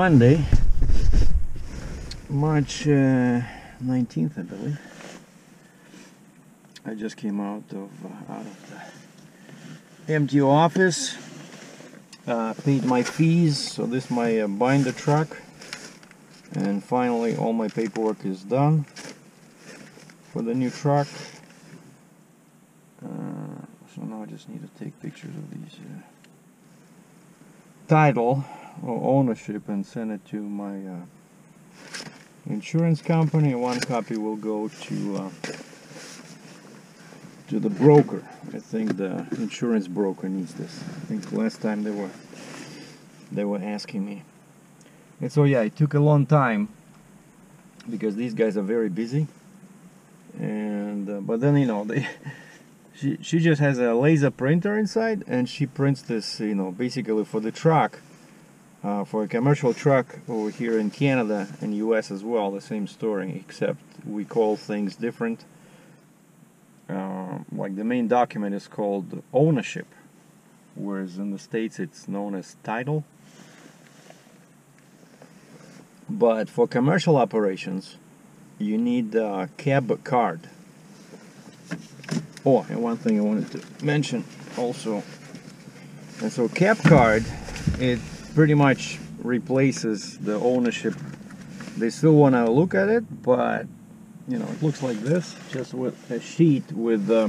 Monday, March 19th, I believe. I just came out of the MTO office, paid my fees. So this is my binder truck, and finally all my paperwork is done for the new truck. So now I just need to take pictures of these title or ownership and send it to my insurance company. One copy will go to the broker. I think the insurance broker needs this. I think last time they were asking me. And so yeah, it took a long time because these guys are very busy. And but then, you know, they she just has a laser printer inside, and she prints this, you know, basically for the truck, for a commercial truck over here in Canada and US as well, the same story, except we call things different. Like the main document is called ownership, whereas in the States it's known as title. But for commercial operations, you need a CAB card. Oh, and one thing I wanted to mention also, and so CAB card, it pretty much replaces the ownership. They still want to look at it, but you know, it looks like this, just with a sheet with a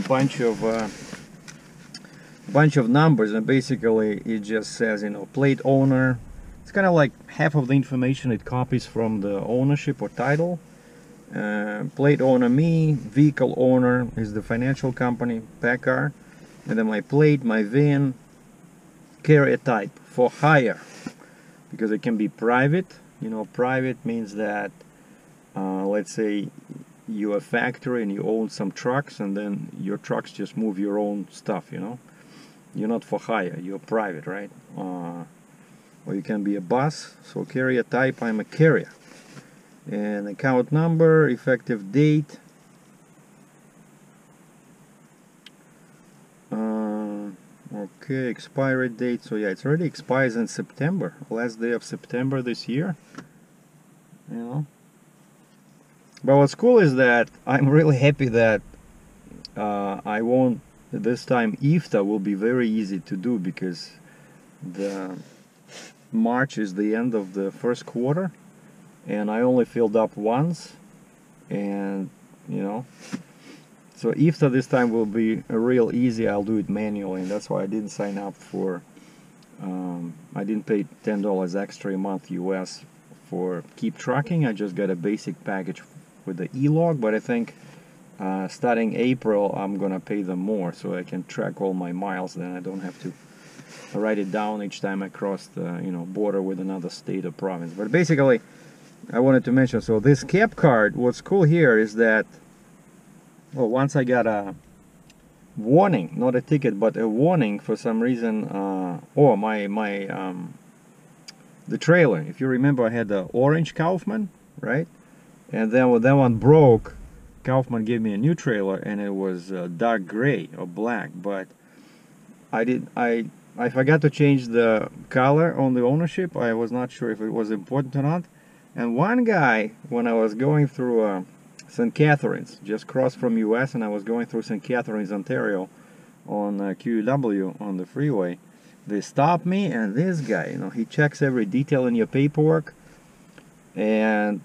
bunch of numbers, and basically it just says, you know, plate owner. It's kind of like half of the information it copies from the ownership or title. Plate owner me, vehicle owner is the financial company, Packard, and then my plate, my VIN, carrier type, for hire, because it can be private. You know, private means that, let's say you're a factory and you own some trucks, and then your trucks just move your own stuff, you know. You're not for hire, you're private, right? Or you can be a bus, so carrier type, I'm a carrier. And account number, effective date, okay, expiry date. So yeah, it already expires in September, last day of September this year, you know. But what's cool is that I'm really happy that I won't, this time IFTA will be very easy to do, because the March is the end of the first quarter, and I only filled up once, and you know, so IFTA this time will be real easy. I'll do it manually, and that's why I didn't sign up for I didn't pay $10 extra a month US for Keep Trucking. I just got a basic package with the e-log, but I think starting April I'm gonna pay them more, so I can track all my miles. Then I don't have to write it down each time I cross the, you know, border with another state or province. But basically I wanted to mention, so this CAB card, what's cool here is that, well, once I got a warning, not a ticket, but a warning for some reason, or the trailer, if you remember, I had the orange Kaufman, right? And then when that one broke, Kaufman gave me a new trailer, and it was dark gray or black, but I forgot to change the color on the ownership. I was not sure if it was important or not. And one guy, when I was going through St. Catharines, just crossed from US, and I was going through St. Catharines, Ontario, on QEW on the freeway, they stopped me, and this guy, you know, he checks every detail in your paperwork, and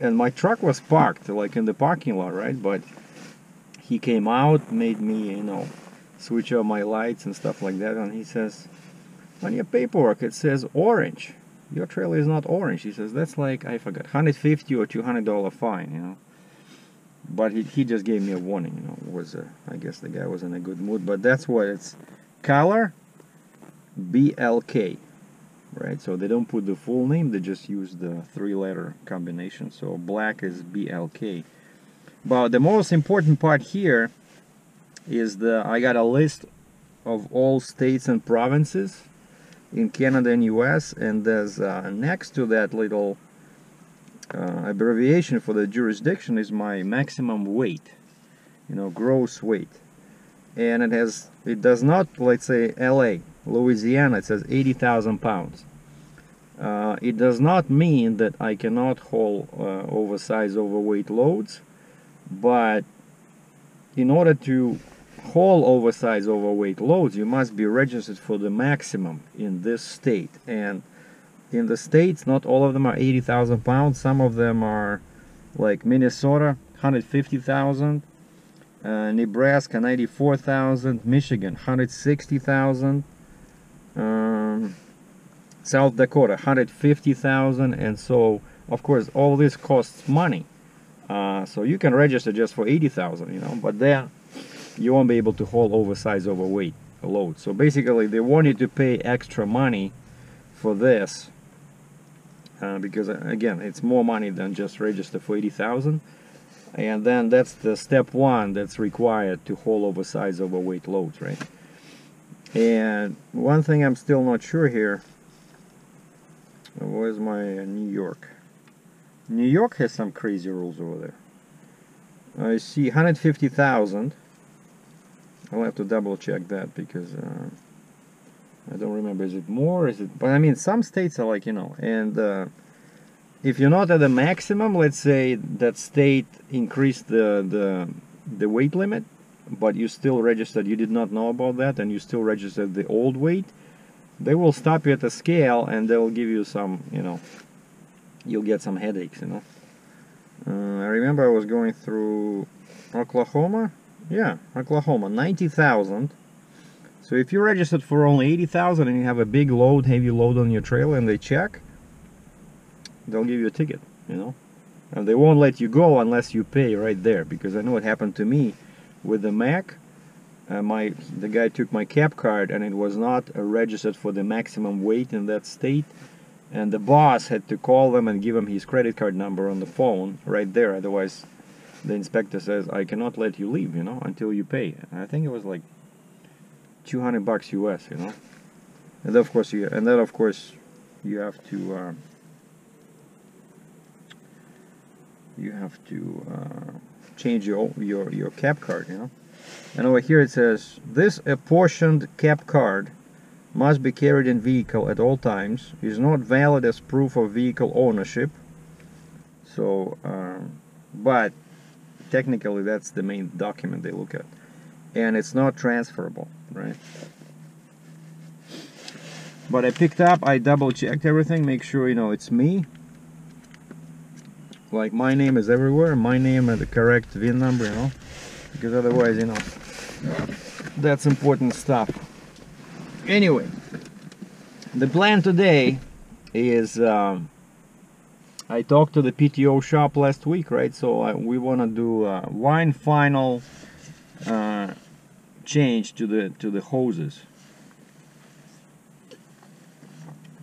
my truck was parked, like, in the parking lot, right? But he came out, made me, you know, switch out my lights and stuff like that, and he says, on your paperwork it says orange. Your trailer is not orange. He says, that's like, I forgot, $150 or $200 fine, you know. But he just gave me a warning, you know. It was I guess the guy was in a good mood, but that's what it's, color BLK, right? So they don't put the full name, they just use the three-letter combination. So black is BLK. But the most important part here is the, I got a list of all states and provinces in Canada and US, and there's next to that little abbreviation for the jurisdiction is my maximum weight, you know, gross weight. And it has, it does not, let's say LA, Louisiana, it says 80,000 pounds. It does not mean that I cannot haul oversized, overweight loads, but in order to haul oversized, overweight loads, you must be registered for the maximum in this state. And in the states, not all of them are 80,000 pounds. Some of them are, like Minnesota, 150,000, Nebraska, 94,000, Michigan, 160,000, South Dakota, 150,000, and so, of course, all this costs money. So you can register just for 80,000, you know, but there you won't be able to haul oversized, overweight loads. So basically, they want you to pay extra money for this, because again, it's more money than just register for 80,000. And then that's the step one that's required to haul oversized, overweight loads, right? And one thing I'm still not sure here. Where's my New York? New York has some crazy rules over there. I see 150,000. I'll have to double check that because I don't remember. Is it more? Is it? But I mean, some states are like, you know, and if you're not at the maximum, let's say that state increased the weight limit, but you still registered, you did not know about that, and you still registered the old weight, they will stop you at the scale and they'll give you some, you know, you'll get some headaches, you know. I remember I was going through Oklahoma. Yeah, Oklahoma, 90,000. So if you registered for only 80,000 and you have a big load, heavy load on your trailer, and they check, they'll give you a ticket, you know. And they won't let you go unless you pay right there, because I know what happened to me with the Mac. The guy took my cab card, and it was not registered for the maximum weight in that state, and the boss had to call them and give him his credit card number on the phone right there. Otherwise the inspector says, I cannot let you leave, you know, until you pay. And I think it was like $200 US, you know. And of course you, and then of course you have to change your cab card, you know. And over here it says, this apportioned cab card must be carried in vehicle at all times, is not valid as proof of vehicle ownership. So but technically that's the main document they look at, and it's not transferable, right? But I picked up, I double checked everything, make sure, you know, it's me, like my name is everywhere, my name and the correct VIN number, you know, because otherwise, you know, that's important stuff. Anyway, the plan today is I talked to the PTO shop last week, right? So we want to do one final change to the hoses,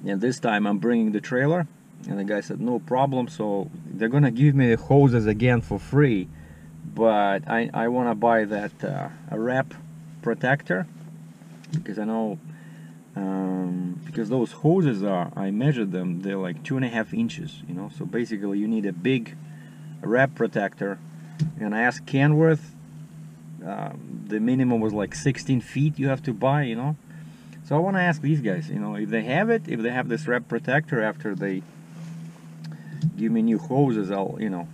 and this time I'm bringing the trailer. And the guy said no problem, so they're gonna give me the hoses again for free, but I want to buy that a wrap protector, because I know because those hoses are, I measured them, they're like 2.5 inches, you know. So basically you need a big wrap protector, and I asked Kenworth, the minimum was like 16 feet you have to buy, you know. So I want to ask these guys, you know, if they have it, if they have this wrap protector, after they give me new hoses, I'll, you know,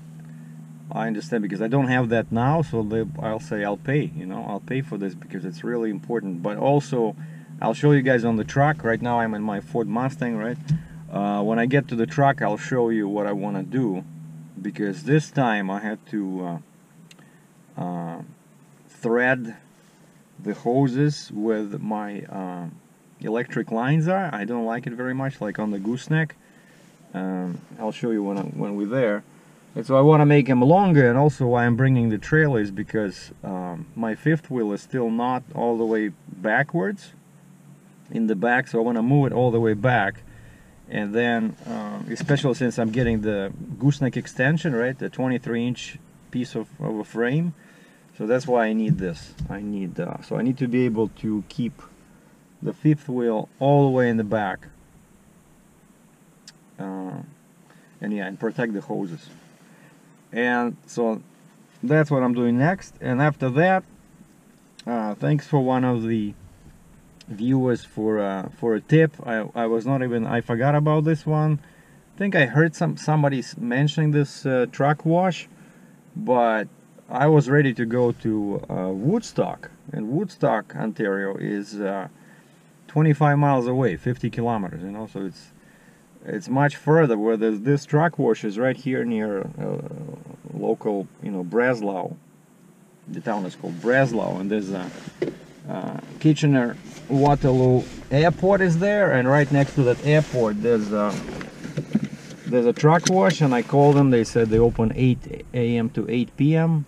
I understand, because I don't have that now. So I'll say I'll pay, you know, I'll pay for this because it's really important. But also I'll show you guys on the truck. Right now I'm in my Ford Mustang, right? When I get to the truck, I'll show you what I want to do, because this time I had to thread the hoses with my electric lines are. I don't like it very much, like on the gooseneck. I'll show you when we're there. And so I want to make them longer, and also why I'm bringing the trailer is because my fifth wheel is still not all the way backwards in the back, so I want to move it all the way back. And then especially since I'm getting the gooseneck extension, right, the 23-inch piece of a frame, so that's why I need this. I need so I need to be able to keep the fifth wheel all the way in the back, and yeah, and protect the hoses. And so that's what I'm doing next. And after that, thanks for one of the viewers for a tip. I was not even, I forgot about this one. I think I heard somebody mentioning this truck wash, but I was ready to go to Woodstock, and Woodstock, Ontario is 25 miles away, 50 kilometers, you know, so it's much further, where this truck wash is right here near local, you know, Breslau. The town is called Breslau, and there's a Kitchener Waterloo Airport is there, and right next to that airport there's a truck wash, and I called them. They said they open 8 a.m. to 8 p.m.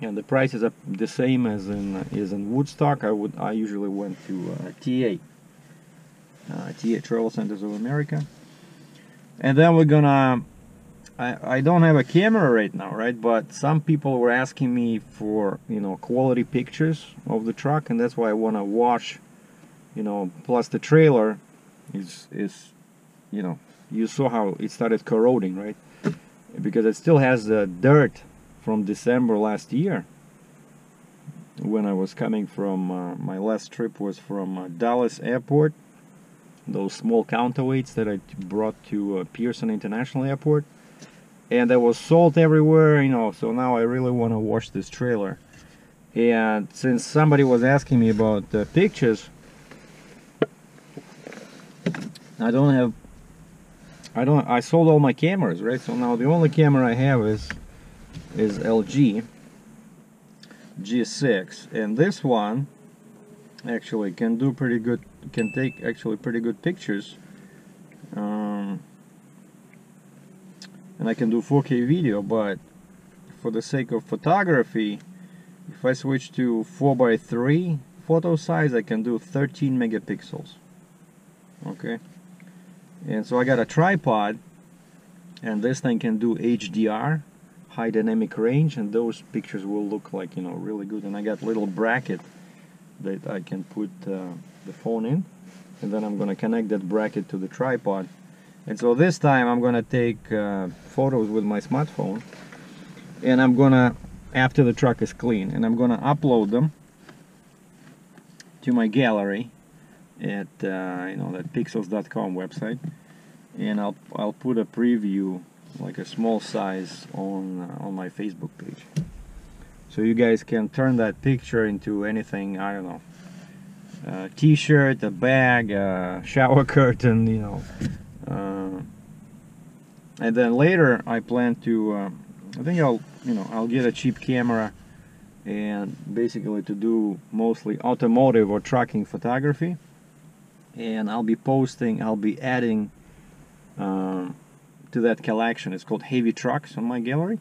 and the prices are the same as in Woodstock. I usually went to TA, Travel Centers of America. And then we're gonna, I don't have a camera right now, right? But some people were asking me for, you know, quality pictures of the truck, and that's why I want to wash, you know, plus the trailer is, you know, you saw how it started corroding, right? Because it still has the dirt from December last year, when I was coming from my last trip was from Dallas Airport, those small counterweights that I brought to Pearson International Airport, and there was salt everywhere, you know. So now I really want to wash this trailer, and since somebody was asking me about the pictures, I don't have, I sold all my cameras, right? So now the only camera I have is LG G6, and this one actually can take actually pretty good pictures, and I can do 4K video. But for the sake of photography, if I switch to 4x3 photo size, I can do 13 megapixels. Okay. And so I got a tripod, and this thing can do HDR, high dynamic range, and those pictures will look like, you know, really good. And I got little bracket that I can put the phone in, and then I'm gonna connect that bracket to the tripod. And so this time I'm gonna take photos with my smartphone, and I'm gonna, after the truck is clean, and I'm gonna upload them to my gallery at you know, that pixels.com website, and I'll put a preview, like a small size, on my Facebook page, so you guys can turn that picture into anything. I don't know, a t-shirt, a bag, a shower curtain, you know. And then later I plan to I think I'll get a cheap camera, and basically to do mostly automotive or trucking photography. And I'll be adding to that collection. It's called Heavy Trucks on my gallery,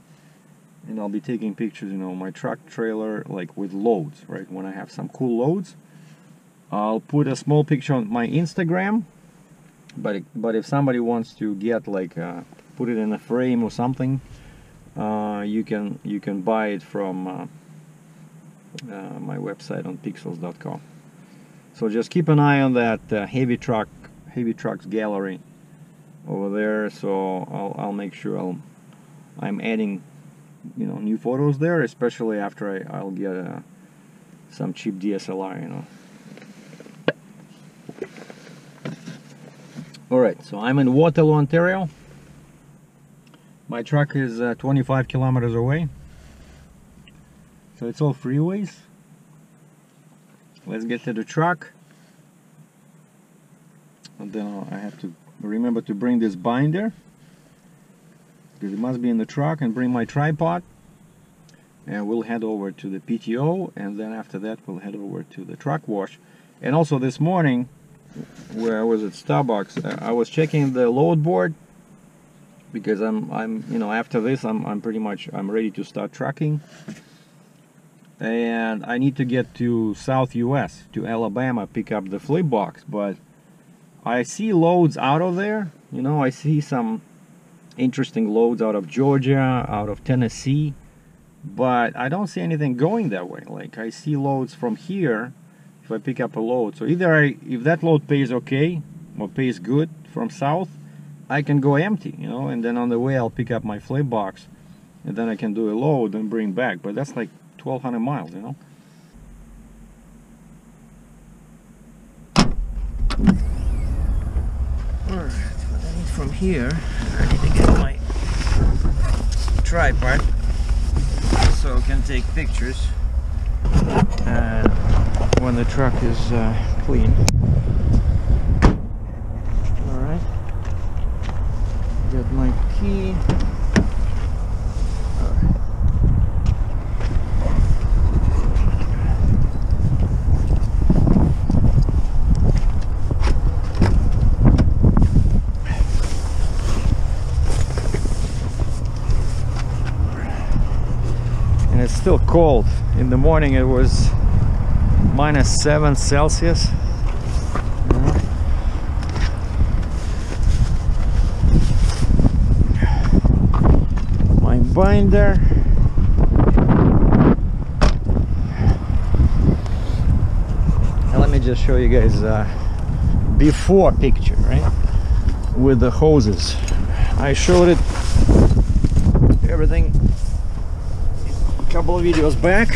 and I'll be taking pictures, you know, my truck trailer, like with loads, right? When I have some cool loads, I'll put a small picture on my Instagram. But if somebody wants to get, like, put it in a frame or something, you can buy it from my website on pixels.com. So just keep an eye on that heavy trucks gallery over there. So I'll make sure I'm adding, you know, new photos there, especially after I'll get some cheap DSLR, you know. All right, so I'm in Waterloo, Ontario. My truck is 25 kilometers away, so it's all freeways. Let's get to the truck, and then I have to remember to bring this binder, because it must be in the truck, and bring my tripod, and we'll head over to the PTO, and then after that we'll head over to the truck wash. And also this morning, where I was at Starbucks, I was checking the load board, because I'm you know, after this I'm pretty much ready to start trucking. And I need to get to South U.S. to Alabama, pick up the flip box. But I see loads out of there, you know. I see some interesting loads out of Georgia, out of Tennessee, but I don't see anything going that way. Like, I see loads from here. If I pick up a load, so either if that load pays okay or pays good from south, I can go empty, you know, and then on the way I'll pick up my flip box, and then I can do a load and bring back. But that's like 1,200 miles, you know. from here. I need to get my tripod so I can take pictures when the truck is clean. Alright, got my key. It's still cold. In the morning it was -7 Celsius. My binder. Now let me just show you guys before picture, right? With the hoses. I showed it everything couple of videos back.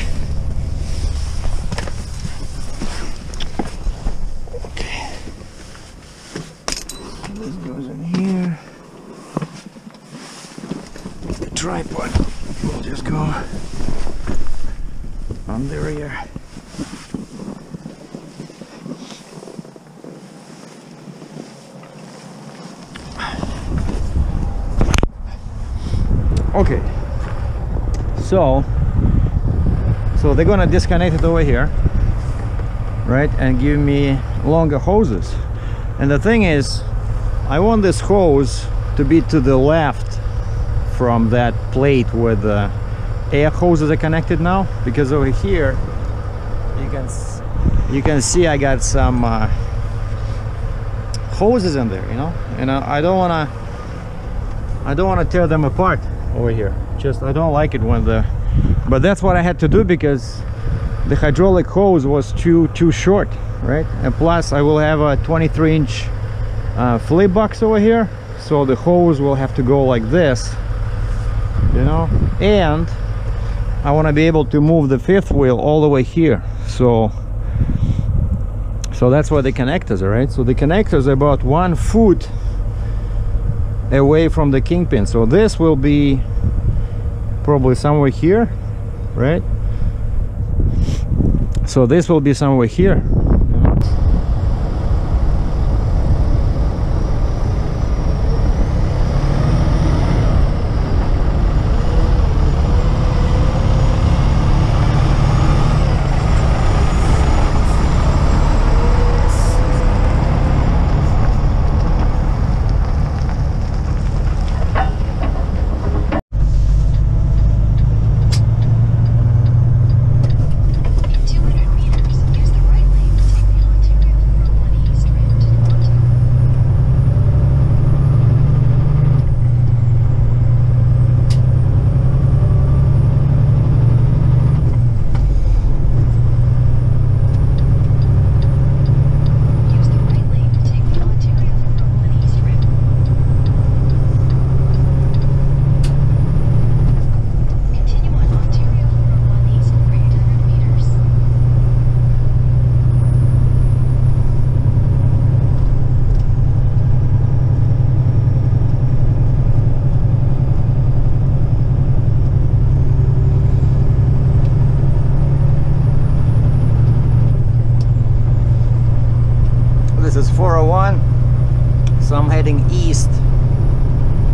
Okay. So this goes in here. The tripod will just go on the rear. Okay. So they're gonna disconnect it over here, right, and give me longer hoses. And the thing is, I want this hose to be to the left from that plate where the air hoses are connected now, because over here you can see I got some hoses in there, you know, and I don't wanna tear them apart over here. Just I don't like it when the. But that's what I had to do because the hydraulic hose was too short, right? And plus I will have a 23-inch flip box over here, so the hose will have to go like this, you know. And I want to be able to move the fifth wheel all the way here, so that's where the connectors are, right? So the connectors are about 1 foot away from the kingpin, so this will be probably somewhere here, right? So this will be somewhere here.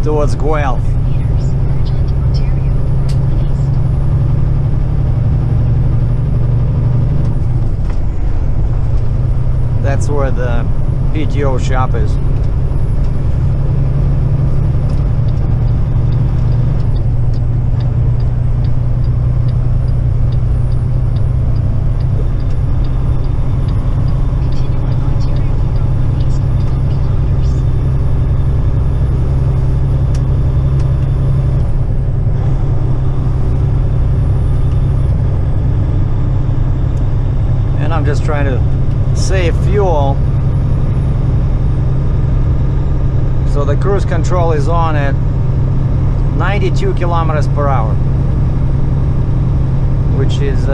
Towards Guelph. That's where the PTO shop is. Just trying to save fuel, so the cruise control is on at 92 kilometers per hour, which is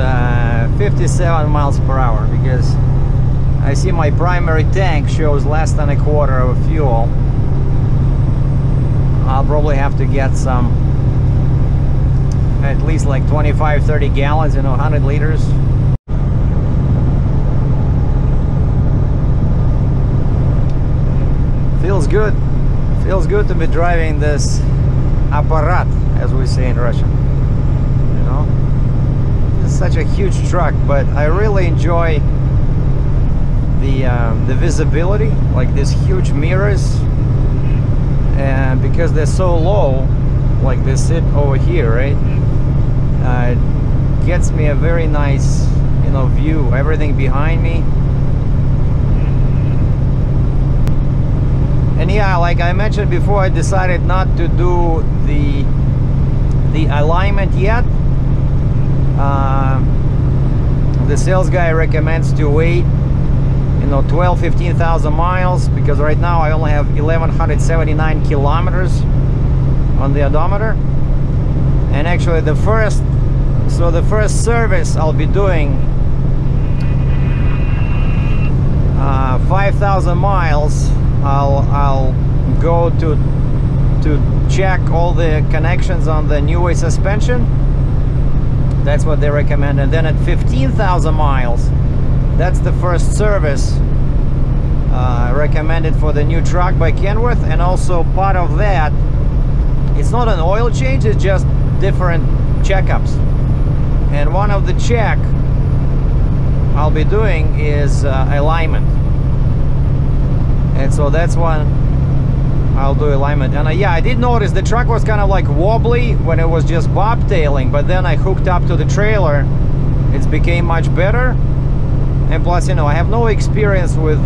57 miles per hour, because I see my primary tank shows less than 1/4 of fuel, I'll probably have to get some, at least like 25, 30 gallons, you know, 100 liters. Feels good. Feels good to be driving this apparat, as we say in Russian. You know, it's such a huge truck, but I really enjoy the visibility, like these huge mirrors, and because they're so low, like they sit over here, right? It gets me a very nice, you know, view. Everything behind me. And yeah, like I mentioned before, I decided not to do the alignment yet. The sales guy recommends to wait, you know, 12-15,000 miles, because right now I only have 1179 kilometers on the odometer. And actually the first service I'll be doing 5,000 miles. I'll go to check all the connections on the new way suspension. That's what they recommend. And then at 15,000 miles, that's the first service recommended for the new truck by Kenworth. And also part of that, it's not an oil change, it's just different checkups. And one of the check I'll be doing is alignment. And so that's one I'll do alignment. And yeah, I did notice the truck was kind of like wobbly when it was just bobtailing, but then I hooked up to the trailer, it became much better. And plus, you know, I have no experience with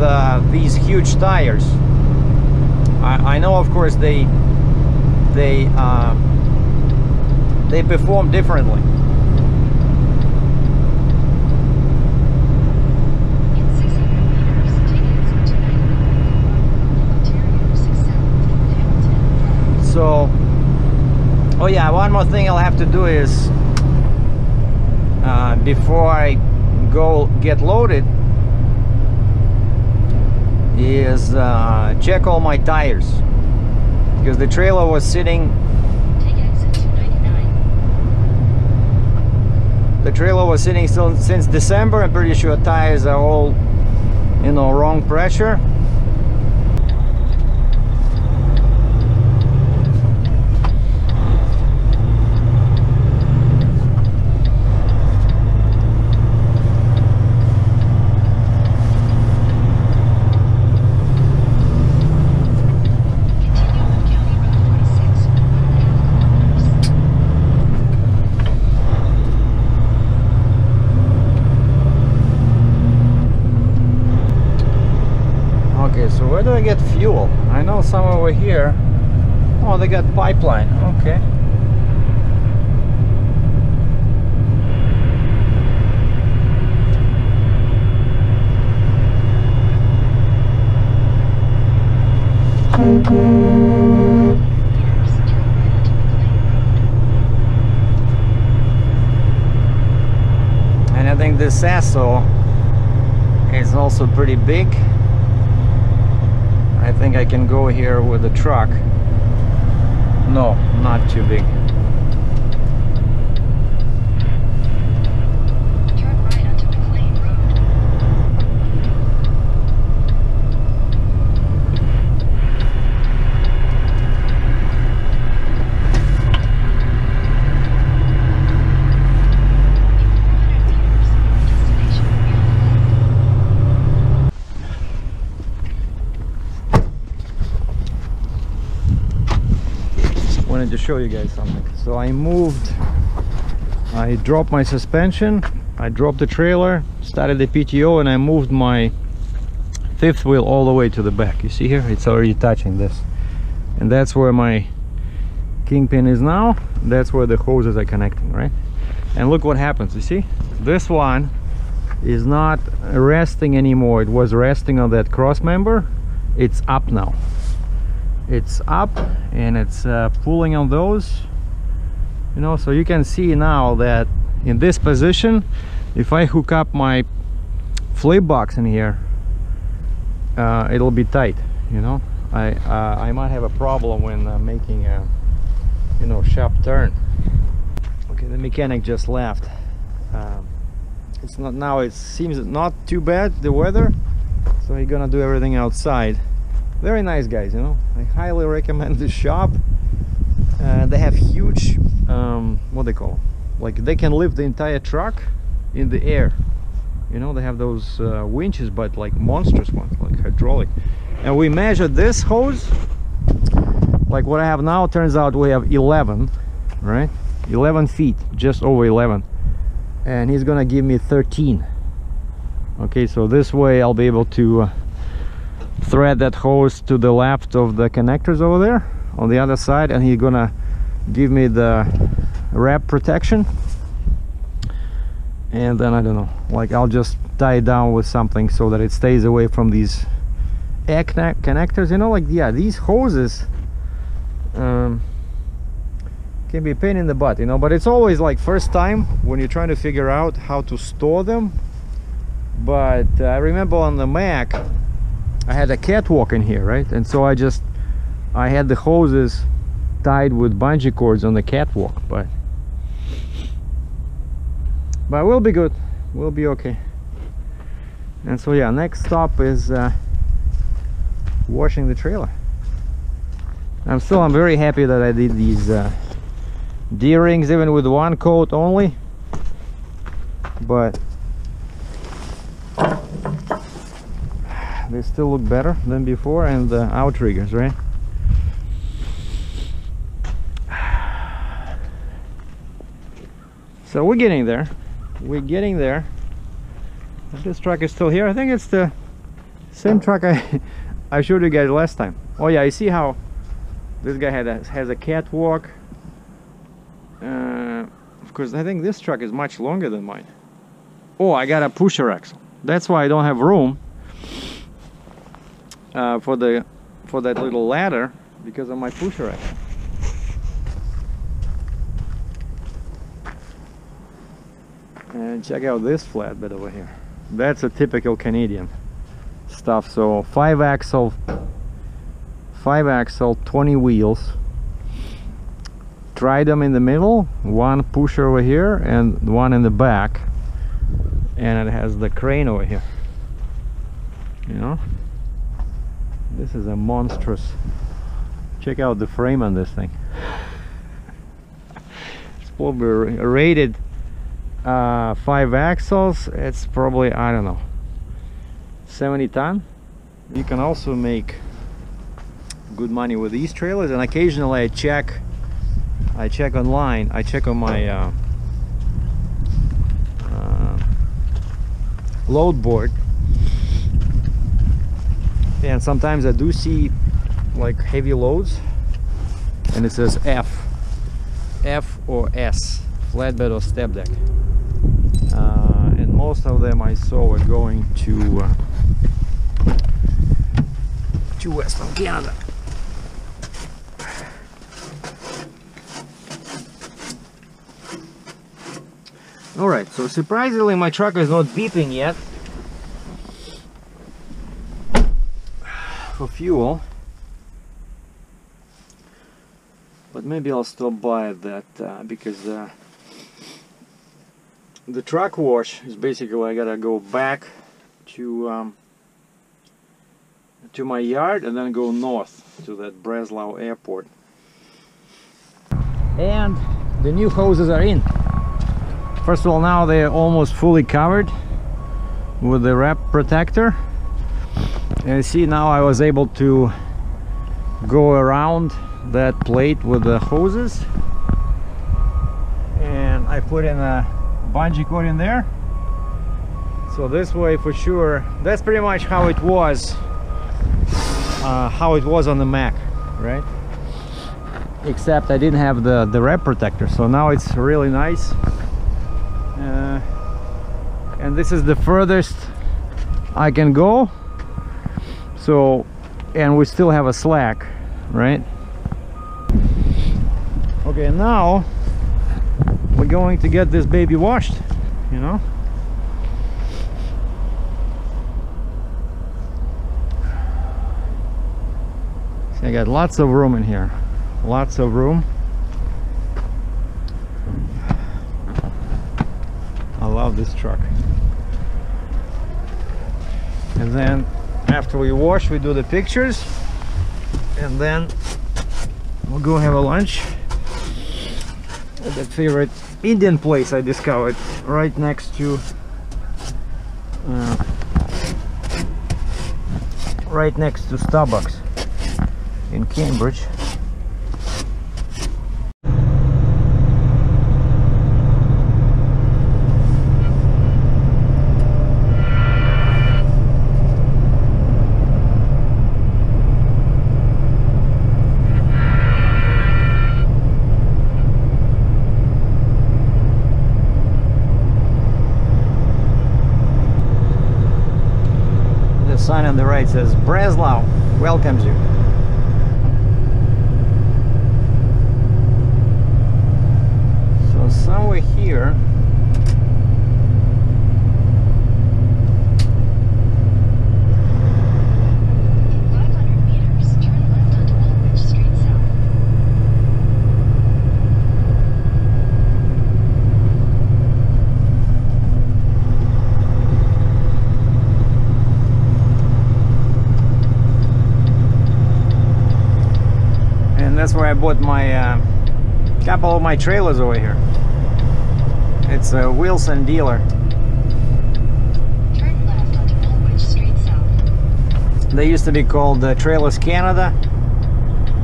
these huge tires. I know, of course, they perform differently. So, oh yeah, one more thing I'll have to do is before I go get loaded is check all my tires, because the trailer was sitting. Take exit 299. The trailer was sitting since December. I'm pretty sure tires are all, you know, wrong pressure. Get fuel. I know some over here. Oh, they got pipeline. Okay. And I think this Sasso is also pretty big. I think I can go here with the truck. No, not too big. Turn right onto McLean Road. To show you guys something. So I dropped my suspension, I dropped the trailer, started the PTO, and I moved my fifth wheel all the way to the back. You see here, it's already touching this, and that's where my kingpin is now. That's where the hoses are connecting, right? And look what happens. You see, this one is not resting anymore. It was resting on that cross member. It's up now. It's up, and it's pulling on those, you know. So you can see now that in this position, if I hook up my flip box in here, it'll be tight, you know. I might have a problem when making a, sharp turn. Okay, the mechanic just left. It's not now. It seems not too bad, the weather, so he's gonna do everything outside. Very nice guys, you know. I highly recommend this shop. They have huge, what they call, like they can lift the entire truck in the air. You know, they have those winches, but like monstrous ones, like hydraulic. And we measured this hose, like what I have now, turns out we have 11, right? 11 feet, just over 11. And he's gonna give me 13. Okay, so this way I'll be able to thread that hose to the left of the connectors over there, on the other side, and he's gonna give me the wrap protection. And then I don't know, like I'll just tie it down with something so that it stays away from these air connectors, you know, like, yeah, these hoses can be a pain in the butt, you know, but it's always like first time when you're trying to figure out how to store them. But I remember on the Mac I had a catwalk in here, right? And so I had the hoses tied with bungee cords on the catwalk, but we'll be good, we'll be okay. And so yeah, next stop is washing the trailer. I'm very happy that I did these D-rings even with one coat only, but they still look better than before. And the outriggers, right? So we're getting there, we're getting there. This truck is still here. I think it's the same truck I showed you guys last time. Oh yeah, I see how this guy has a catwalk. Of course, I think this truck is much longer than mine. Oh, I got a pusher axle. That's why I don't have room for that little ladder, because of my pusher axle. And check out this flatbed over here. That's a typical Canadian stuff. So 5-axle, 20 wheels. Try them in the middle, one pusher over here and one in the back, and it has the crane over here. You know, this is a monstrous. Check out the frame on this thing. It's probably rated 5 axles. It's probably, I don't know, 70 ton. You can also make good money with these trailers, and occasionally I check online, I check on my load board, and sometimes I do see like heavy loads and it says F or S, flatbed or step deck, and most of them I saw were going to Western Canada. Alright, so surprisingly my truck is not beeping yet for fuel, but maybe I'll stop by that because the truck wash is basically, I gotta go back to my yard and then go north to that Breslau airport. And the new hoses are in. First of all, now they're almost fully covered with the wrap protector. And see, now I was able to go around that plate with the hoses. And I put in a bungee cord in there. So this way for sure, that's pretty much how it was on the Mac, right? Except I didn't have the wrap protector. So now it's really nice. And this is the furthest I can go. So, and we still have a slack, right? Okay, now we're going to get this baby washed, you know? They got lots of room in here, lots of room. I love this truck. And then after we wash, we do the pictures, and then we'll go have a lunch at that favorite Indian place I discovered right next to Starbucks in Cambridge. The sign on the right says Breslau welcomes you. Somewhere here, and that's where I bought my couple of my trailers over here. It's a Wilson dealer. Turn left onto Woolwich Street South. They used to be called Trailers Canada.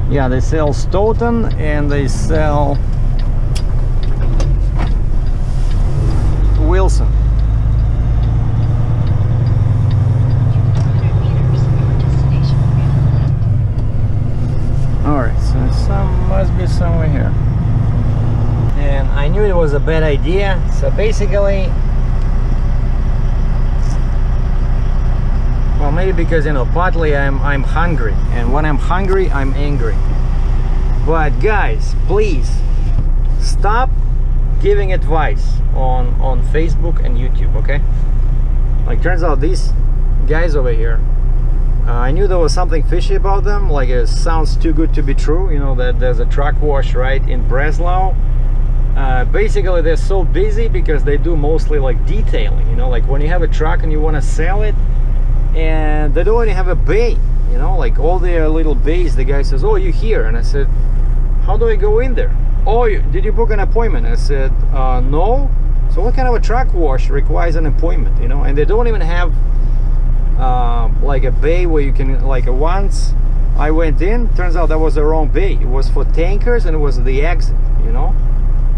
Yeah, they sell Stoughton and they sell Wilson. Alright, so some must be somewhere here. And I knew it was a bad idea, so basically, well, maybe because, you know, partly I'm hungry, and when I'm hungry I'm angry. But guys, please stop giving advice on Facebook and YouTube, okay? Like, turns out these guys over here, I knew there was something fishy about them. Like, it sounds too good to be true, you know, that there's a truck wash right in Breslau. Basically they're so busy because they do mostly like detailing, you know, like when you have a truck and you want to sell it, and they don't only have a bay, you know, like all their little bays. The guy says, oh, you here? And I said, how do I go in there? Oh, did you book an appointment? I said, no. So what kind of a truck wash requires an appointment, you know? And they don't even have like a bay where you can, like, once I went in, turns out that was the wrong bay. It was for tankers and it was the exit, you know.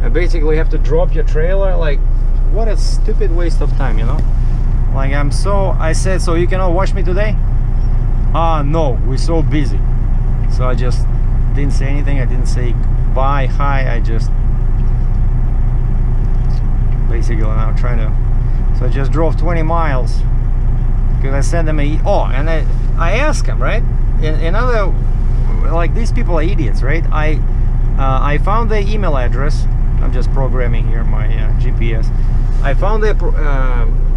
And basically have to drop your trailer. Like, what a stupid waste of time, you know. Like, I said, so you cannot wash me today? No, we're so busy. So I just didn't say anything. I didn't say bye, hi. I just basically now trying to, so I just drove 20 miles because I sent them a, oh, and I asked them, right, in other, like, these people are idiots, right? I found their email address. I'm just programming here my GPS. I found the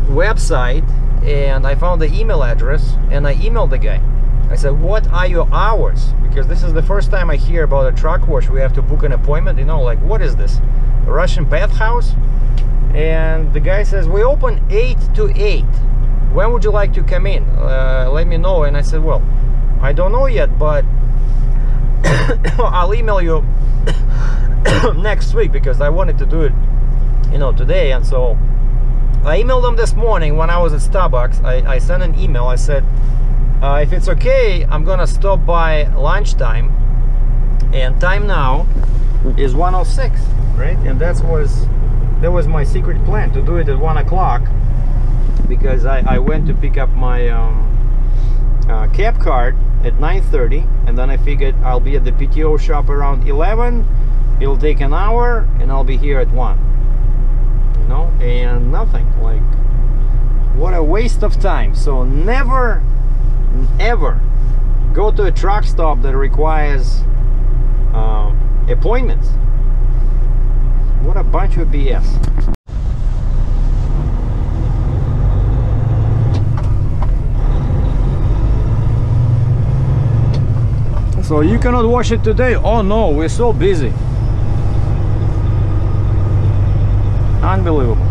website and I found the email address, and I emailed the guy. I said, what are your hours? Because this is the first time I hear about a truck wash. We have to book an appointment, you know, like, what is this? A Russian bathhouse? And the guy says, we open 8 to 8. When would you like to come in? Let me know. And I said, well, I don't know yet, but I'll email you next week, because I wanted to do it, you know, today. And so I emailed them this morning when I was at Starbucks. I sent an email. I said, if it's okay, I'm gonna stop by lunchtime, and time now is 1:06, right? And that was my secret plan, to do it at 1 o'clock, because I went to pick up my cab card at 9:30, and then I figured I'll be at the PTO shop around 11. It'll take an hour, and I'll be here at 1, you know. And nothing, like, what a waste of time. So never ever go to a truck stop that requires appointments. What a bunch of BS. So you cannot watch it today. Oh no, we're so busy. Unbelievable.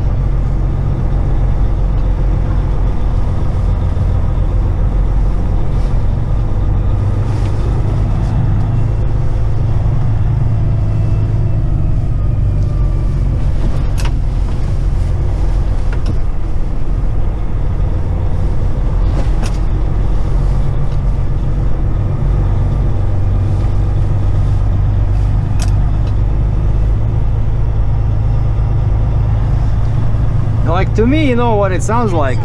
To me, you know what it sounds like?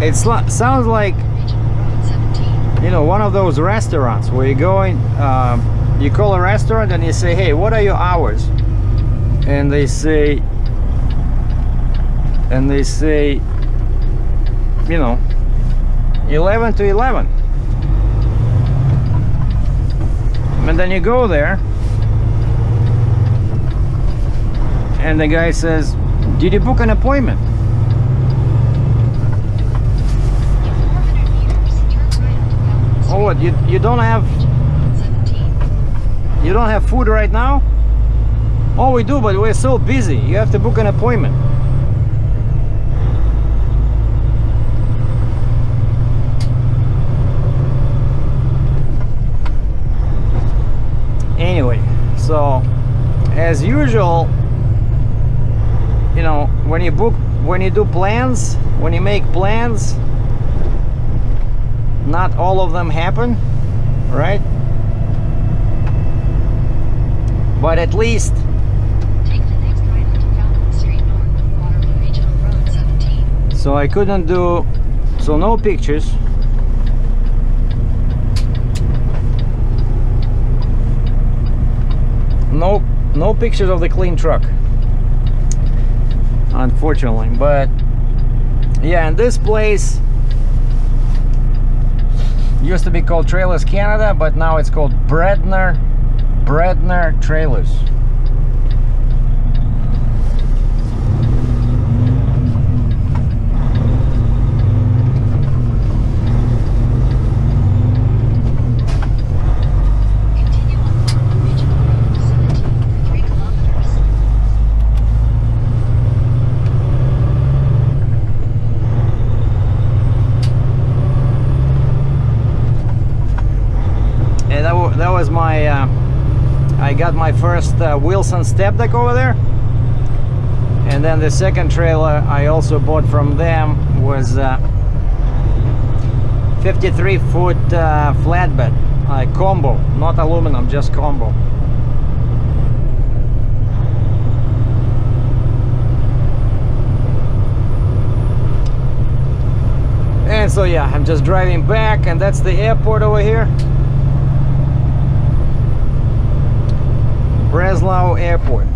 It sounds like, you know, one of those restaurants where you go in, you call a restaurant and you say, hey, what are your hours? And they say, you know, 11 to 11. And then you go there and the guy says, did you book an appointment? Oh, what? You don't have food right now? Oh, we do, but we're so busy. You have to book an appointment. Anyway, so as usual, you know, when you book, when you do plans, when you make plans, not all of them happen, right? But at least take the next right onto Calvin Street north of Waterloo Regional Road 17. So I couldn't do, so no pictures. No pictures of the clean truck, unfortunately. But yeah, and this place used to be called Trailers Canada, but now it's called Bradner Trailers. I got my first Wilson step deck over there, and then the second trailer I also bought from them was 53-foot flatbed, combo, not aluminum, just combo. And so yeah, I'm just driving back, and that's the airport over here, Breslau Airport.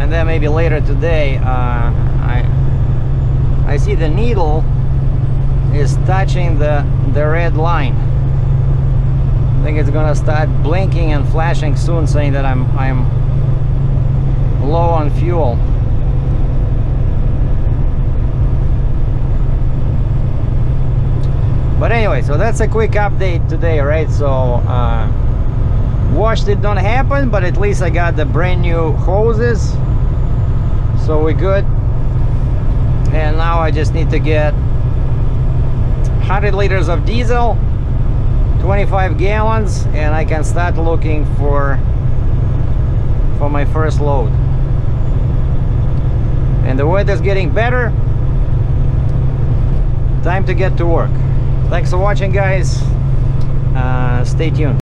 And then maybe later today, I see the needle is touching the red line. I think it's gonna start blinking and flashing soon, saying that I'm low on fuel. But anyway, so that's a quick update today, right? So washed it don't happen, but at least I got the brand new hoses, so we're good. And now I just need to get 100 liters of diesel, 25 gallons, and I can start looking for my first load. And the weather's getting better. Time to get to work. Thanks for watching, guys. Stay tuned.